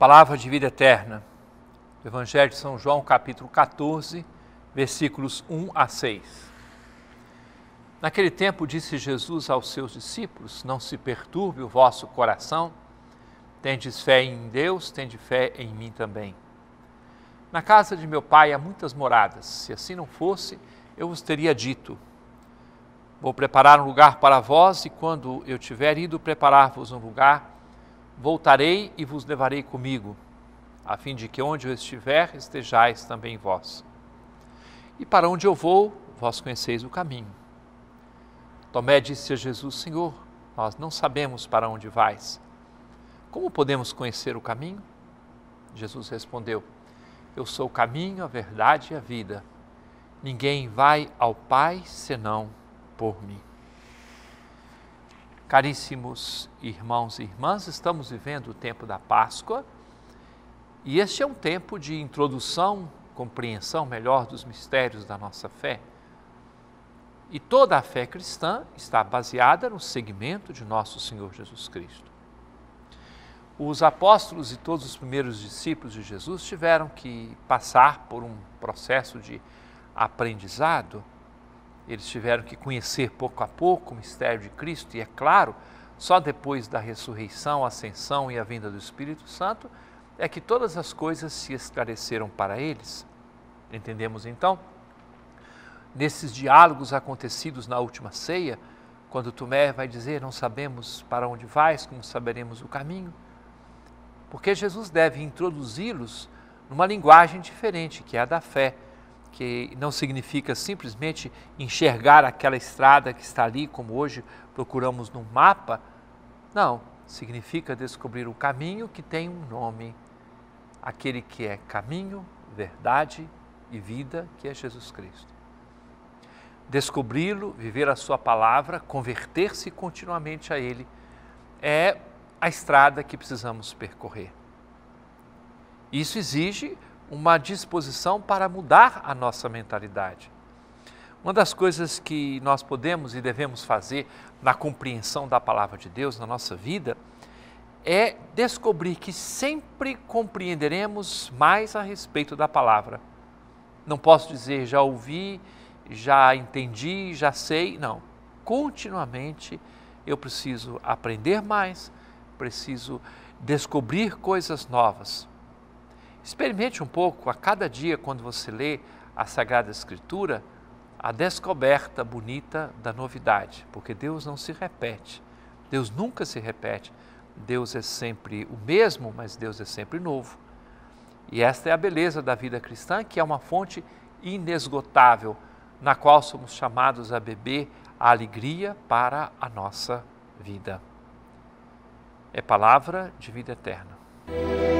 Palavra de vida eterna, Evangelho de São João, capítulo 14, versículos 1 a 6. Naquele tempo disse Jesus aos seus discípulos: não se perturbe o vosso coração, tendes fé em Deus, tende fé em mim também. Na casa de meu Pai há muitas moradas, se assim não fosse, eu vos teria dito: vou preparar um lugar para vós, e quando eu tiver ido preparar-vos um lugar, voltarei e vos levarei comigo, a fim de que onde eu estiver, estejais também vós. E para onde eu vou, vós conheceis o caminho. Tomé disse a Jesus: Senhor, nós não sabemos para onde vais. Como podemos conhecer o caminho? Jesus respondeu: eu sou o caminho, a verdade e a vida. Ninguém vai ao Pai senão por mim. Caríssimos irmãos e irmãs, estamos vivendo o tempo da Páscoa e este é um tempo de introdução, compreensão melhor dos mistérios da nossa fé. E toda a fé cristã está baseada no seguimento de nosso Senhor Jesus Cristo. Os apóstolos e todos os primeiros discípulos de Jesus tiveram que passar por um processo de aprendizado. Eles tiveram que conhecer pouco a pouco o mistério de Cristo e, é claro, só depois da ressurreição, ascensão e a vinda do Espírito Santo é que todas as coisas se esclareceram para eles. Entendemos então, nesses diálogos acontecidos na última ceia, quando Tomé vai dizer: não sabemos para onde vais, como saberemos o caminho? Porque Jesus deve introduzi-los numa linguagem diferente, que é a da fé, que não significa simplesmente enxergar aquela estrada que está ali, como hoje procuramos num mapa. Não, significa descobrir o caminho que tem um nome, aquele que é caminho, verdade e vida, que é Jesus Cristo. Descobri-lo, viver a sua palavra, converter-se continuamente a ele, é a estrada que precisamos percorrer. Isso exige uma disposição para mudar a nossa mentalidade. Uma das coisas que nós podemos e devemos fazer na compreensão da palavra de Deus na nossa vida é descobrir que sempre compreenderemos mais a respeito da palavra. Não posso dizer já ouvi, já entendi, já sei. Não, continuamente eu preciso aprender mais, preciso descobrir coisas novas. Experimente um pouco, a cada dia, quando você lê a Sagrada Escritura, a descoberta bonita da novidade, porque Deus não se repete, Deus nunca se repete, Deus é sempre o mesmo, mas Deus é sempre novo. E esta é a beleza da vida cristã, que é uma fonte inesgotável, na qual somos chamados a beber a alegria para a nossa vida. É palavra de vida eterna.